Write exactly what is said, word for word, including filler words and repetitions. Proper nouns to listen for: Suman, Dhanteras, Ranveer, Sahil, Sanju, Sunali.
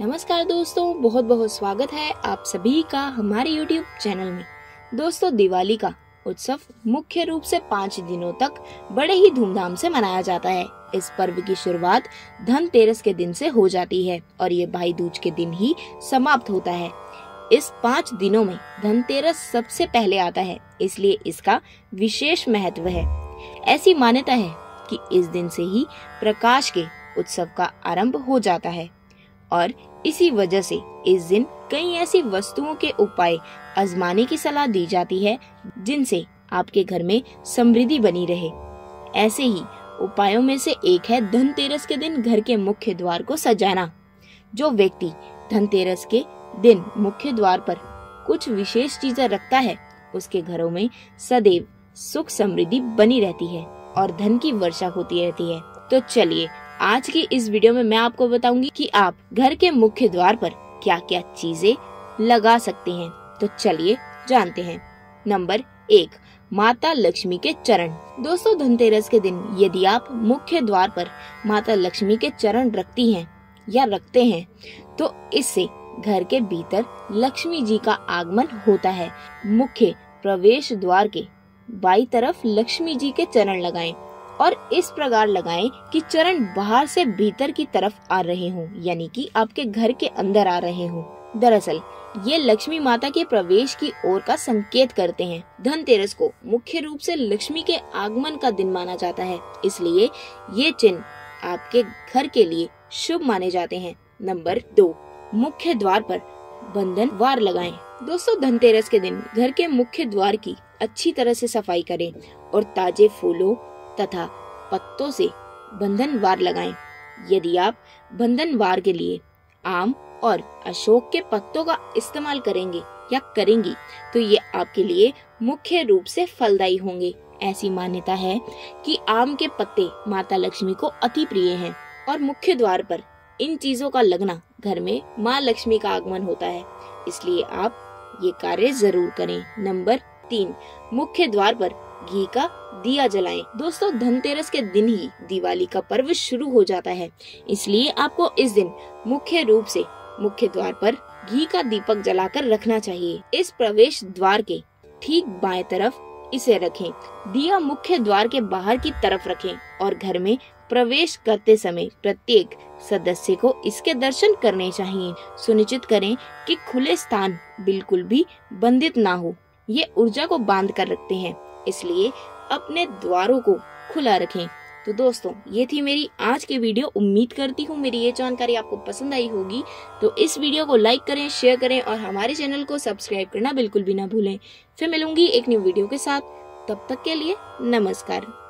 नमस्कार दोस्तों, बहुत बहुत स्वागत है आप सभी का हमारे यूट्यूब चैनल में। दोस्तों, दिवाली का उत्सव मुख्य रूप से पाँच दिनों तक बड़े ही धूमधाम से मनाया जाता है। इस पर्व की शुरुआत धनतेरस के दिन से हो जाती है और ये भाई दूज के दिन ही समाप्त होता है। इस पाँच दिनों में धनतेरस सबसे पहले आता है, इसलिए इसका विशेष महत्व है। ऐसी मान्यता है कि इस दिन से ही प्रकाश के उत्सव का आरंभ हो जाता है और इसी वजह से इस दिन कई ऐसी वस्तुओं के उपाय आजमाने की सलाह दी जाती है जिनसे आपके घर में समृद्धि बनी रहे। ऐसे ही उपायों में से एक है धनतेरस के दिन घर के मुख्य द्वार को सजाना। जो व्यक्ति धनतेरस के दिन मुख्य द्वार पर कुछ विशेष चीजें रखता है, उसके घरों में सदैव सुख समृद्धि बनी रहती है और धन की वर्षा होती रहती है। तो चलिए, आज की इस वीडियो में मैं आपको बताऊंगी कि आप घर के मुख्य द्वार पर क्या क्या चीजें लगा सकते हैं। तो चलिए जानते हैं। नंबर एक, माता लक्ष्मी के चरण। दोस्तों, धनतेरस के दिन यदि आप मुख्य द्वार पर माता लक्ष्मी के चरण रखती हैं या रखते हैं तो इससे घर के भीतर लक्ष्मी जी का आगमन होता है। मुख्य प्रवेश द्वार के बाई तरफ लक्ष्मी जी के चरण लगाएं और इस प्रकार लगाएं कि चरण बाहर से भीतर की तरफ आ रहे हों, यानी कि आपके घर के अंदर आ रहे हों। दरअसल ये लक्ष्मी माता के प्रवेश की ओर का संकेत करते हैं। धनतेरस को मुख्य रूप से लक्ष्मी के आगमन का दिन माना जाता है, इसलिए ये चिन्ह आपके घर के लिए शुभ माने जाते हैं। नंबर दो, मुख्य द्वार पर बंधनवार लगाएं। दोस्तों, धनतेरस के दिन घर के मुख्य द्वार की अच्छी तरह से सफाई करें और ताजे फूलों तथा पत्तों से बंधनवार लगाएं। यदि आप बंधनवार के लिए आम और अशोक के पत्तों का इस्तेमाल करेंगे या करेंगी तो ये आपके लिए मुख्य रूप से फलदायी होंगे। ऐसी मान्यता है कि आम के पत्ते माता लक्ष्मी को अति प्रिय हैं और मुख्य द्वार पर इन चीजों का लगना घर में माँ लक्ष्मी का आगमन होता है, इसलिए आप ये कार्य जरूर करें। नंबर तीन, मुख्य द्वार पर घी का दिया जलाएं। दोस्तों, धनतेरस के दिन ही दिवाली का पर्व शुरू हो जाता है, इसलिए आपको इस दिन मुख्य रूप से मुख्य द्वार पर घी का दीपक जलाकर रखना चाहिए। इस प्रवेश द्वार के ठीक बाएं तरफ इसे रखें। दिया मुख्य द्वार के बाहर की तरफ रखें और घर में प्रवेश करते समय प्रत्येक सदस्य को इसके दर्शन करने चाहिए। सुनिश्चित करें कि खुले स्थान बिल्कुल भी बंधित ना हो, ये ऊर्जा को बांध कर रखते हैं, इसलिए अपने द्वारों को खुला रखें। तो दोस्तों, ये थी मेरी आज की वीडियो। उम्मीद करती हूँ मेरी ये जानकारी आपको पसंद आई होगी। तो इस वीडियो को लाइक करें, शेयर करें और हमारे चैनल को सब्सक्राइब करना बिल्कुल भी ना भूलें। फिर मिलूंगी एक न्यू वीडियो के साथ, तब तक के लिए नमस्कार।